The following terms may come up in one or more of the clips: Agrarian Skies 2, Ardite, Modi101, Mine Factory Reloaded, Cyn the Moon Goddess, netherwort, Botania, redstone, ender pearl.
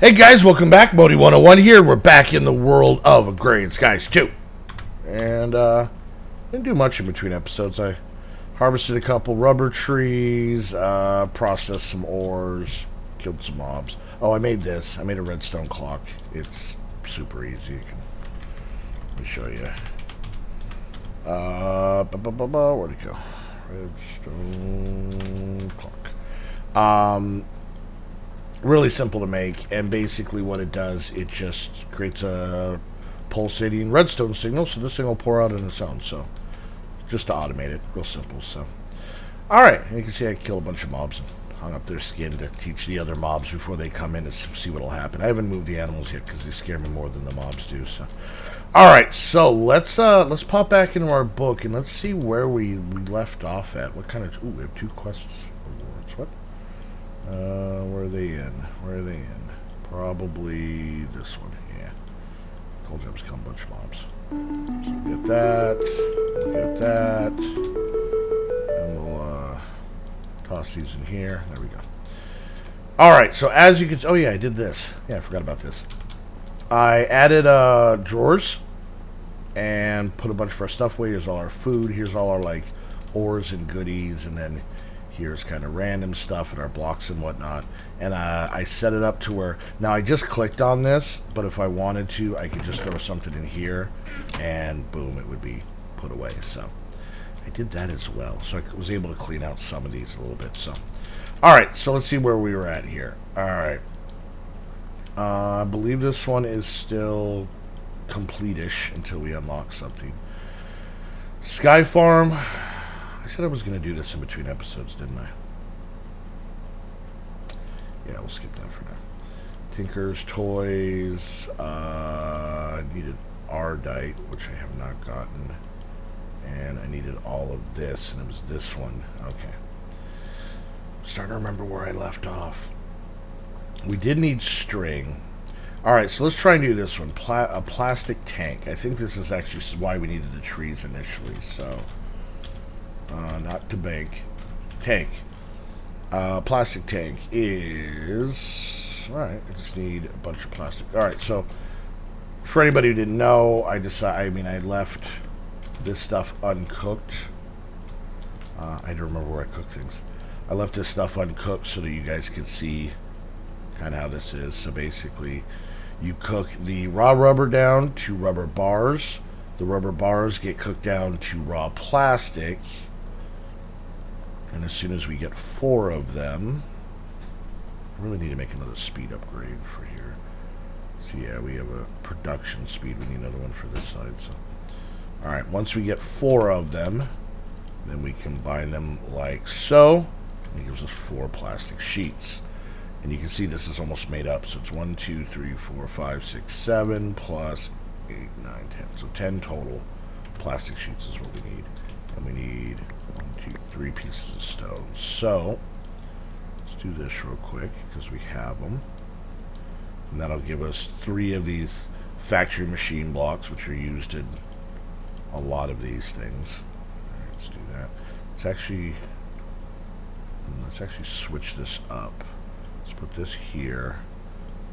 Hey guys, welcome back. Modi101 here. We're back in the world of Agrarian Skies 2. And, didn't do much in between episodes. I harvested a couple rubber trees, processed some ores, killed some mobs. Oh, I made this. I made a redstone clock. It's super easy. Let me show you. Where'd it go? Redstone clock. Really simple to make, and basically what it does, it just creates a pulsating redstone signal, so this thing will pour out on its own, so just to automate it, real simple. So alright, you can see I killed a bunch of mobs and hung up their skin to teach the other mobs before they come in to see what will happen. I haven't moved the animals yet because they scare me more than the mobs do. So alright, so let's pop back into our book and let's see where we left off at. What kind of, ooh, we have two quests, awards, what? Where are they in? Where are they in? Probably this one, yeah. Cold jumps kill a bunch of mobs. So we'll get that, we'll get that, and we'll toss these in here. There we go. Alright, so as you can, oh yeah, I did this. Yeah, I forgot about this. I added drawers and put a bunch of our stuff away. Here's all our food, here's all our like ores and goodies, and then here's kind of random stuff and our blocks and whatnot. And I set it up to where, now I just clicked on this, but if I wanted to, I could just throw something in here and boom, it would be put away. So I did that as well. So I was able to clean out some of these a little bit. So, all right, so let's see where we were at here. All right. I believe this one is still complete-ish until we unlock something. Sky Farm. I said I was going to do this in between episodes, didn't I? Yeah, we'll skip that for now. Tinker's Toys. I needed Ardite, which I have not gotten. And I needed all of this, and it was this one. Okay. I'm starting to remember where I left off. We did need string. Alright, so let's try and do this one. A plastic tank. I think this is actually why we needed the trees initially, so... not to bank. Tank. Plastic tank is... Alright, I just need a bunch of plastic. Alright, so for anybody who didn't know, I left this stuff uncooked. I had to remember where I cook things. I left this stuff uncooked so that you guys could see kind of how this is. So basically, you cook the raw rubber down to rubber bars. The rubber bars get cooked down to raw plastic. And as soon as we get 4 of them, I really need to make another speed upgrade for here. So yeah, we have a production speed. We need another one for this side. So, all right, once we get 4 of them, then we combine them like so. And it gives us 4 plastic sheets. And you can see this is almost made up. So it's 1, 2, 3, 4, 5, 6, 7 plus 8, 9, 10. So 10 total plastic sheets is what we need. And we need 1, 2, 3 pieces of stone. So let's do this real quick because we have them. And that'll give us 3 of these factory machine blocks, which are used in a lot of these things. All right, let's do that. Let's actually switch this up. Let's put this here.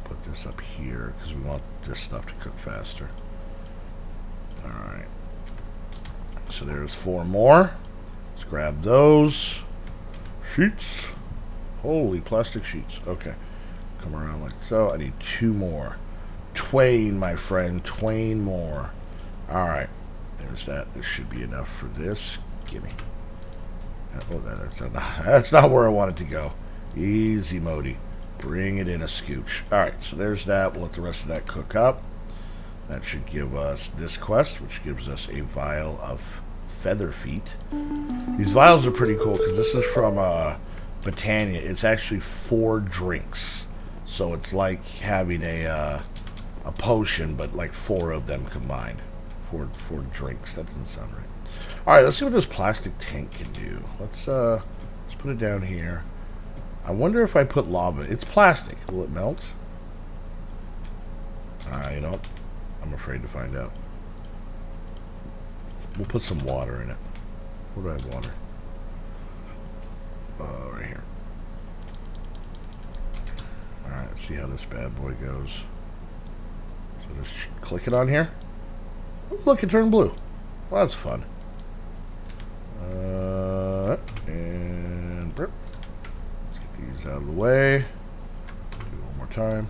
Put this up here because we want this stuff to cook faster. All right. So there's 4 more. Let's grab those sheets. Holy plastic sheets. Okay. Come around like so. I need 2 more. Twain, my friend. Twain more. All right. There's that. This should be enough for this. Gimme. Oh, that's not where I wanted to go. Easy, Modi. Bring it in a scooch. Alright, so there's that. We'll let the rest of that cook up. That should give us this quest, which gives us a vial of feather feet. These vials are pretty cool because this is from Botania. It's actually 4 drinks. So it's like having a potion, but like 4 of them combined. Four drinks. That doesn't sound right. Alright, let's see what this plastic tank can do. Let's put it down here. I wonder if I put lava. It's plastic. Will it melt? You know what? I'm afraid to find out. We'll put some water in it. Where do I have water? Right here. Alright, let's see how this bad boy goes. So just click it on here. Look, it turned blue. Well, that's fun. And let's get these out of the way. Do it one more time.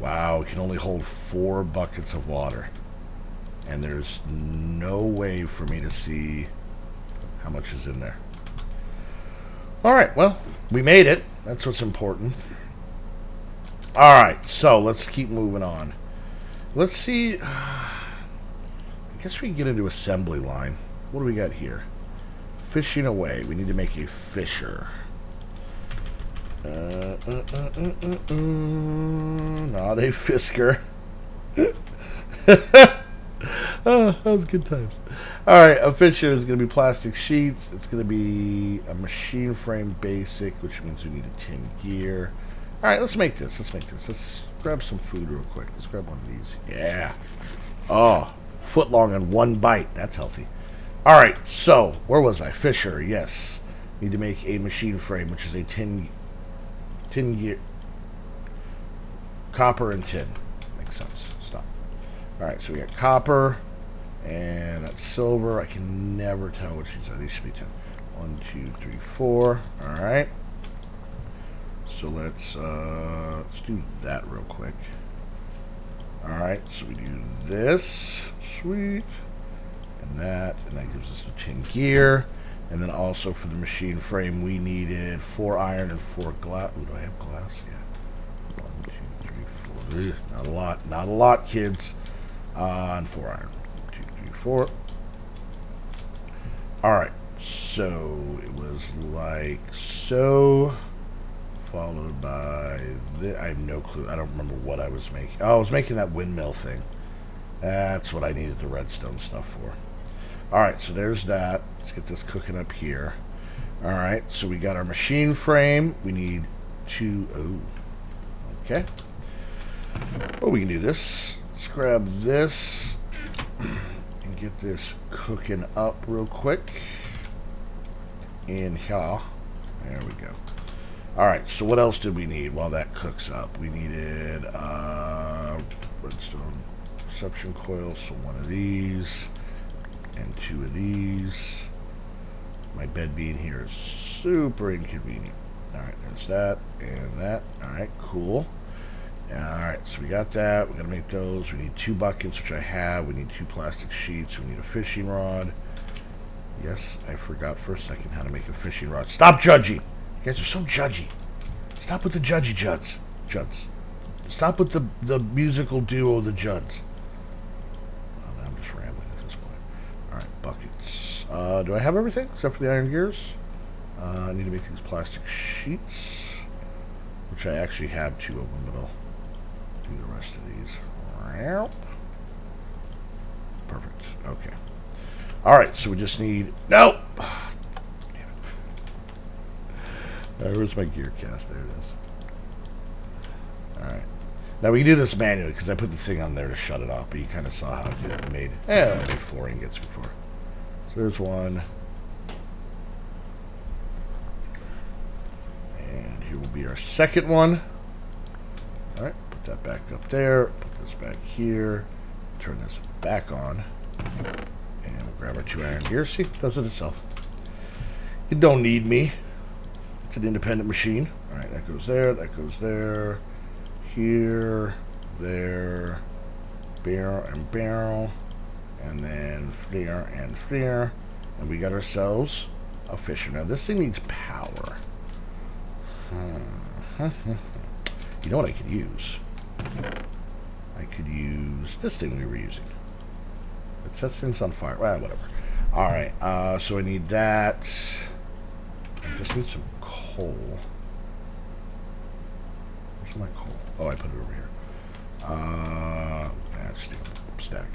Wow, it can only hold 4 buckets of water. And there's no way for me to see how much is in there. Alright, well, we made it. That's what's important. Alright, so let's keep moving on. Let's see. I guess we can get into assembly line. What do we got here? Fishing away. We need to make a fisher. Not a fisker. Oh, that was good times. Alright, a fisher is going to be plastic sheets. It's going to be a machine frame basic, which means we need a tin gear. Alright, let's make this. Let's make this. Let's grab some food real quick. Let's grab one of these. Yeah. Oh, foot long in one bite. That's healthy. Alright, so, where was I? Fisher, yes. Need to make a machine frame, which is a tin gear. Copper and tin. Makes sense. Stop. Alright, so we got copper. And that's silver. I can never tell which these are. These should be 10. 1, 2, 3, 4. Alright. So let's do that real quick. Alright, so we do this. Sweet. And that gives us the tin gear. And then also for the machine frame, we needed 4 iron and 4 glass. Ooh, do I have glass? Yeah. 1, 2, 3, 4. Not a lot. Not a lot, kids. And 4 iron. 4. Alright, so it was like so, followed by this. I have no clue. I don't remember what I was making. Oh, I was making that windmill thing. That's what I needed the redstone stuff for. Alright, so there's that. Let's get this cooking up here. Alright, so we got our machine frame. We need 2. Oh, okay. Oh, we can do this. Let's grab this. Get this cooking up real quick in here. There we go. Alright, so what else did we need while that cooks up? We needed redstone reception coil, so 1 of these and 2 of these. My bed being here is super inconvenient. Alright, there's that and that. Alright, cool. Alright, so we got that. We're going to make those. We need 2 buckets, which I have. We need 2 plastic sheets. We need a fishing rod. Yes, I forgot for a second how to make a fishing rod. Stop judgy! You guys are so judgy. Stop with the judgy Judds. Judds. Stop with the musical duo, the Judds. Oh, I'm just rambling at this point. Alright, buckets. Do I have everything except for the iron gears? I need to make these plastic sheets, which I actually have 2 of them, but I'll the rest of these. Perfect. Okay. Alright, so we just need... No! Oh, damn it. Where's my gear cast? There it is. Alright. Now we can do this manually because I put the thing on there to shut it off, but you kind of saw how it made... Yeah, I made 4 ingots before. So there's 1. And here will be our second one. Alright. That back up there, put this back here, turn this back on, and we'll grab our 2 iron gears. See, it does it itself. It don't need me. It's an independent machine. Alright, that goes there, here, there, barrel, and then flare, and we got ourselves a fisher. Now this thing needs power. You know what I could use? I could use this thing we were using. It sets things on fire. Well, whatever. Alright, so I need that. I just need some coal. Where's my coal? Oh, I put it over here. That's the stack.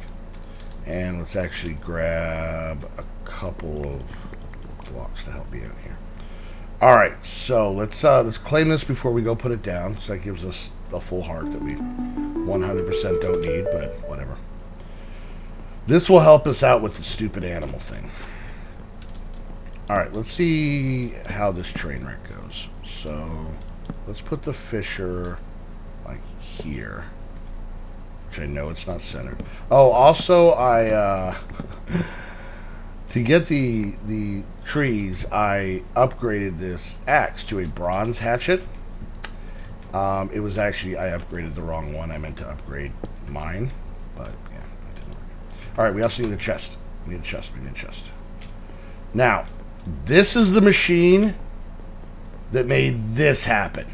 And let's actually grab a couple of blocks to help me out here. Alright, so let's claim this before we go put it down, so that gives us a full heart that we 100% don't need, but whatever. This will help us out with the stupid animal thing. Alright, let's see how this train wreck goes. So, Let's put the fisher like here, which I know it's not centered. Oh, also I to get the trees, I upgraded this axe to a bronze hatchet. It was actually, I upgraded the wrong one. I meant to upgrade mine, but yeah, that didn't work. All right, we also need a chest. We need a chest. We need a chest. Now, this is the machine that made this happen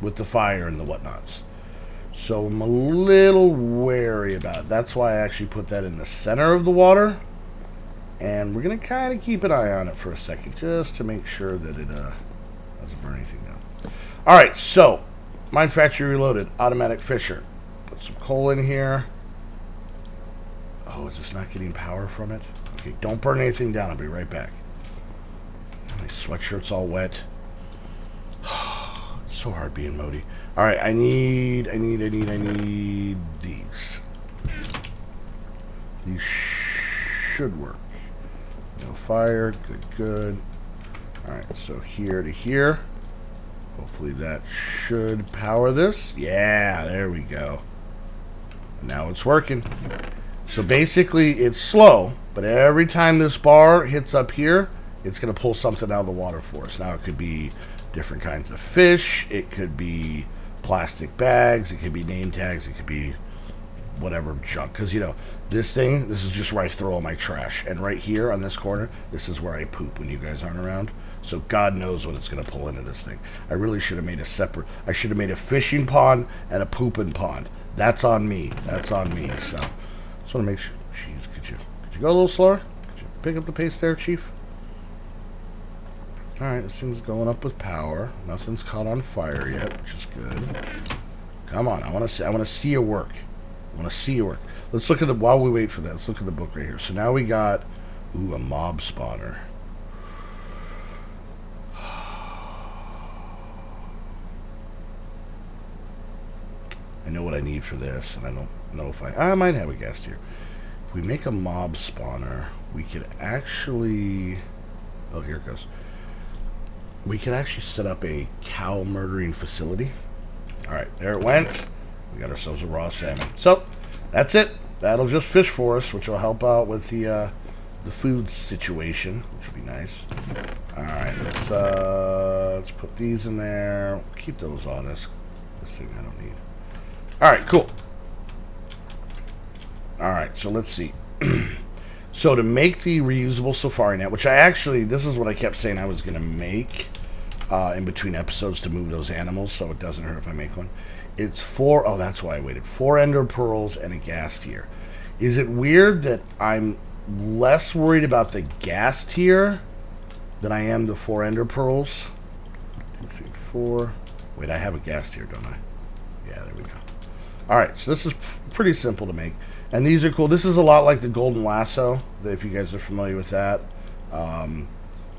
with the fire and the whatnots. So I'm a little wary about it. That's why I actually put that in the center of the water. And we're going to kind of keep an eye on it for a second, just to make sure that it doesn't burn anything down. All right, so Mine Factory Reloaded, automatic fisher. Put some coal in here. Oh, is this not getting power from it? Okay, don't burn anything down. I'll be right back. My sweatshirt's all wet. It's so hard being Modi. All right, I need these. These should work. No fire. Good, good. All right, so here to here. Hopefully that should power this. Yeah, there we go. Now it's working. So basically it's slow, but every time this bar hits up here, it's going to pull something out of the water for us. Now it could be different kinds of fish. It could be plastic bags. It could be name tags. It could be whatever junk. Because, you know, this thing, this is just where I throw all my trash. And right here on this corner, this is where I poop when you guys aren't around. So God knows what it's going to pull into this thing. I really should have made a separate. I should have made a fishing pond and a pooping pond. That's on me. That's on me. So I just want to make sure. Jeez, could you go a little slower? Could you pick up the pace there, Chief? Alright, this thing's going up with power. Nothing's caught on fire yet, which is good. Come on, I wanna see you work. I wanna see you work. Let's look at the, while we wait for that, let's look at the book right here. So now we got, ooh, a mob spawner. I know what I need for this, and I don't know if I might have a guess here. If we make a mob spawner, we could actually, oh, here it goes. We could actually set up a cow murdering facility. All right, there it went. We got ourselves a raw salmon. So that's it. That'll just fish for us, which will help out with the food situation, which would be nice. All right, let's put these in there. We'll keep those honest. This thing I don't need. All right, cool. All right, so let's see. So to make the reusable safari net, which I actually, this is what I kept saying I was going to make in between episodes to move those animals, so it doesn't hurt if I make one. It's four, oh, that's why I waited. 4 ender pearls and a gas tier. Is it weird that I'm less worried about the gas tier than I am the 4 ender pearls? 2, 3, 4. Wait, I have a gas tier, don't I? Yeah, there we go. All right, so this is pretty simple to make. And these are cool. This is a lot like the golden lasso, if you guys are familiar with that,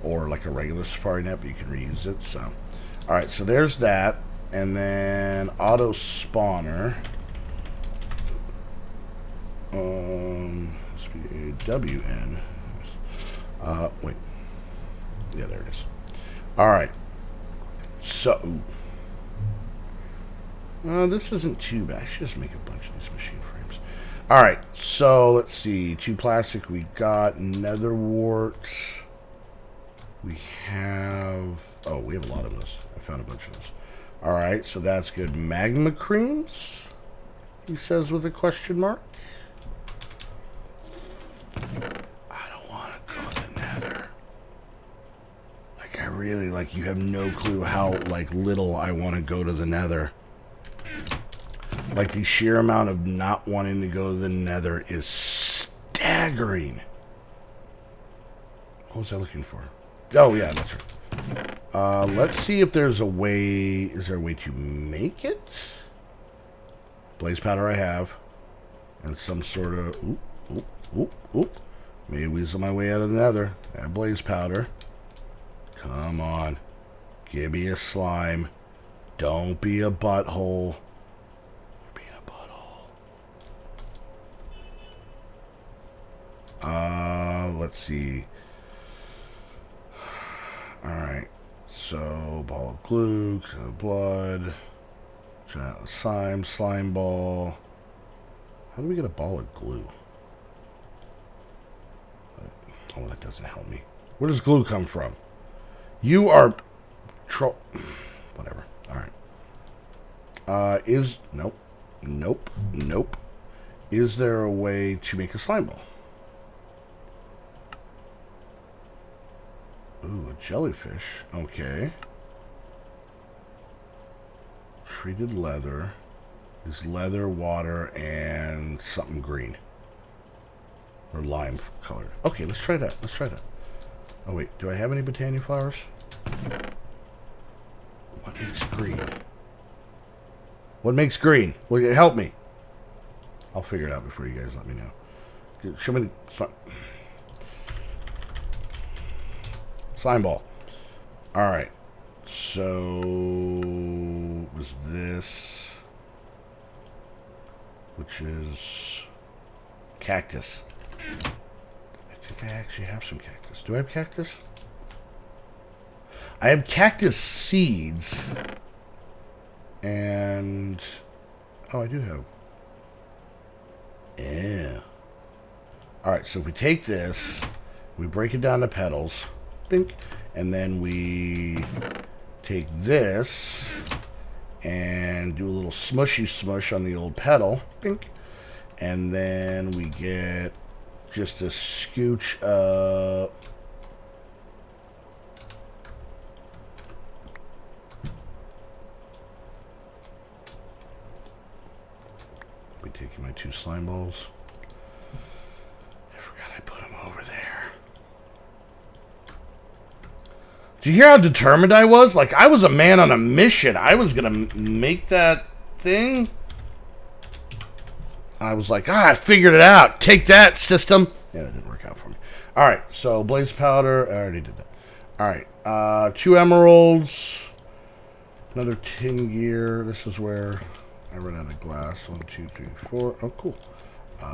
or like a regular safari net, but you can reuse it. So, all right, so there's that, and then auto spawner. Let's be a WN. Wait, yeah, there it is. All right, so this isn't too bad. I should just make a bunch of these machine frames. All right, so let's see. 2 plastic. We got netherwort. We have. Oh, we have a lot of those. I found a bunch of those. All right, so that's good. Magma creams. He says with a question mark. I don't want to go to the nether. Like I really like. You have no clue how like little I want to go to the nether. Like, the sheer amount of not wanting to go to the nether is staggering. What was I looking for? Oh, yeah, that's right. Let's see if there's a way. Is there a way to make it? Blaze powder I have. And some sort of... Oop, oop, oop, oop. May weasel my way out of the nether. I have blaze powder. Come on. Give me a slime. Don't be a butthole. Let's see. All right, so ball of glue, blood, slime ball. How do we get a ball of glue? Oh, that doesn't help me. Where does glue come from? You are troll. Whatever. All right. Nope. Is there a way to make a slime ball? Ooh, a jellyfish. Okay. Treated leather is leather, water, and something green. Or lime colored. Okay, let's try that. Oh, wait. Do I have any Botania flowers? What makes green? Will you help me? I'll figure it out before you guys let me know. Show me the... Slime ball. Alright. So... was this... which is... cactus. I think I actually have some cactus. Do I have cactus? I have cactus seeds. And... oh, I do have... yeah. Alright, so if we take this, we break it down to petals... think, and then we take this and do a little smushy smush on the old pedal, and then we get just a scooch of I'll be taking my two slime balls. I forgot I put them over there. Do you hear how determined I was? Like, I was a man on a mission. I was going to make that thing. I was like, ah, I figured it out. Take that, system. Yeah, that didn't work out for me. All right, so blaze powder. I already did that. All right, 2 emeralds. Another tin gear. This is where I run out of glass. 1, 2, 3, 4. Oh, cool. 2,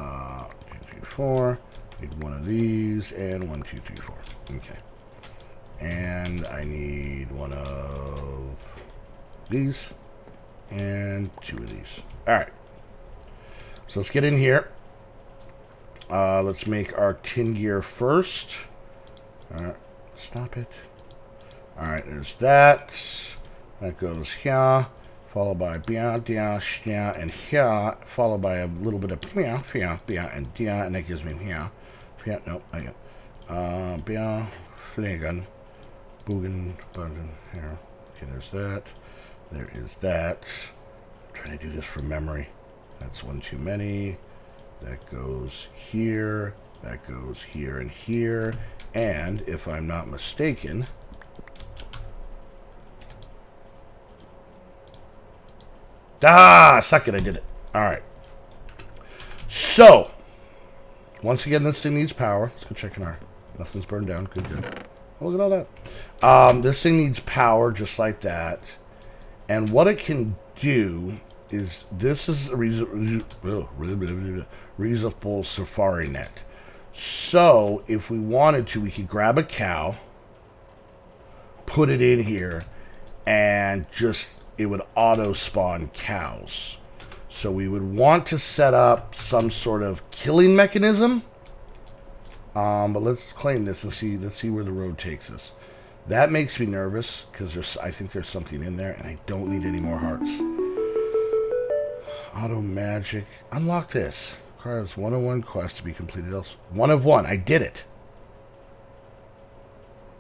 3, 4. Need one of these and 1, 2, 3, 4. Okay. And I need one of these and 2 of these. All right. So let's get in here. Let's make our tin gear first. All right. Stop it. All right. There's that. That goes here, followed by bia, and here, followed by a little bit of bia, and that gives me here. Nope. I got bia, flagon. Boogan, here. Okay, there's that. There is that. I'm trying to do this from memory. That's one too many. That goes here. That goes here and here. And if I'm not mistaken, suck it! I did it. All right. So, once again, this thing needs power. Let's go check in our. Nothing's burned down. Good. Look at all that. This thing needs power just like that. And what it can do is this is a reusable safari net. So if we wanted to, we could grab a cow, put it in here, and just it would auto spawn cows. So we would want to set up some sort of killing mechanism. But let's claim this and see. Let's see where the road takes us. That makes me nervous because I think there's something in there, and I don't need any more hearts. Auto magic. Unlock this. Cards 101 quest to be completed. Else 1 of 1. I did it.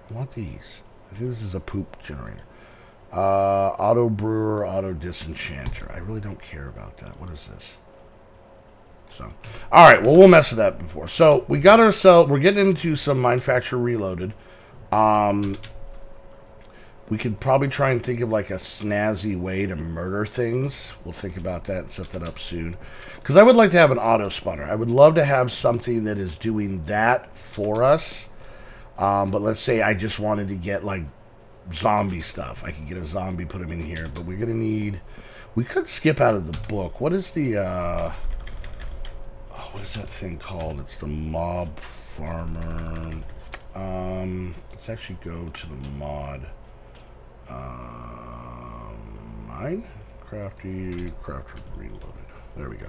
I want these. I think this is a poop generator. Auto brewer. Auto disenchanter. I really don't care about that. What is this? So, all right, well, we'll mess with that before. So we got ourselves, we're getting into some Mine Factory Reloaded. We could probably try and think of like a snazzy way to murder things. We'll think about that and set that up soon. Because I would like to have an auto spawner. I would love to have something that is doing that for us. But let's say I just wanted to get like zombie stuff. I could get a zombie, put him in here. But we're going to need, we could skip out of the book. What is the... what is that thing called? It's the mob farmer. Let's actually go to the mod. Mine Crafty, Crafter Reloaded. There we go.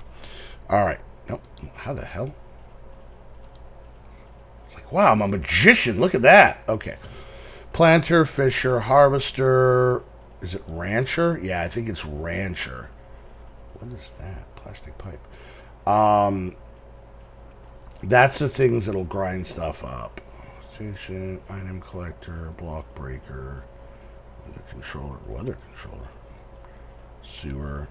All right. Nope. How the hell? It's like, wow, I'm a magician. Look at that. Okay. Planter, fisher, harvester. Is it rancher? Yeah, I think it's rancher. What is that? Plastic pipe. That's the things that'll grind stuff up. Station, item collector, block breaker, weather controller, sewer.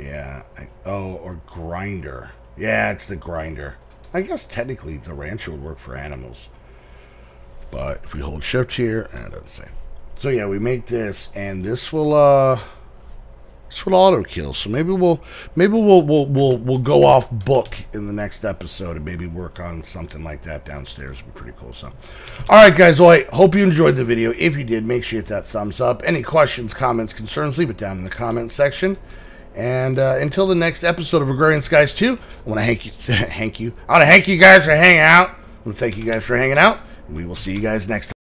Yeah. Oh, or grinder. Yeah, it's the grinder. I guess technically the rancher would work for animals. But if we hold shift here, and it doesn't say. So yeah, we make this, and this will auto kill. So maybe we'll go off book in the next episode and maybe work on something like that downstairs. It'd be pretty cool. So, all right, guys. Well, I hope you enjoyed the video. If you did, make sure you hit that thumbs up. Any questions, comments, concerns, leave it down in the comment section. And until the next episode of Agrarian Skies 2, I want to thank you guys for hanging out. I want to thank you guys for hanging out. We will see you guys next time.